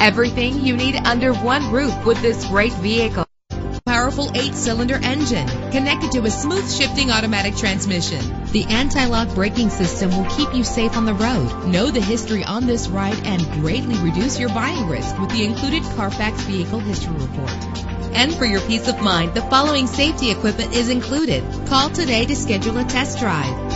Everything you need under one roof with this great vehicle. Powerful 8-cylinder engine connected to a smooth shifting automatic transmission. The anti-lock braking system will keep you safe on the road. Know the history on this ride and greatly reduce your buying risk with the included Carfax Vehicle History Report. And for your peace of mind, the following safety equipment is included. Call today to schedule a test drive.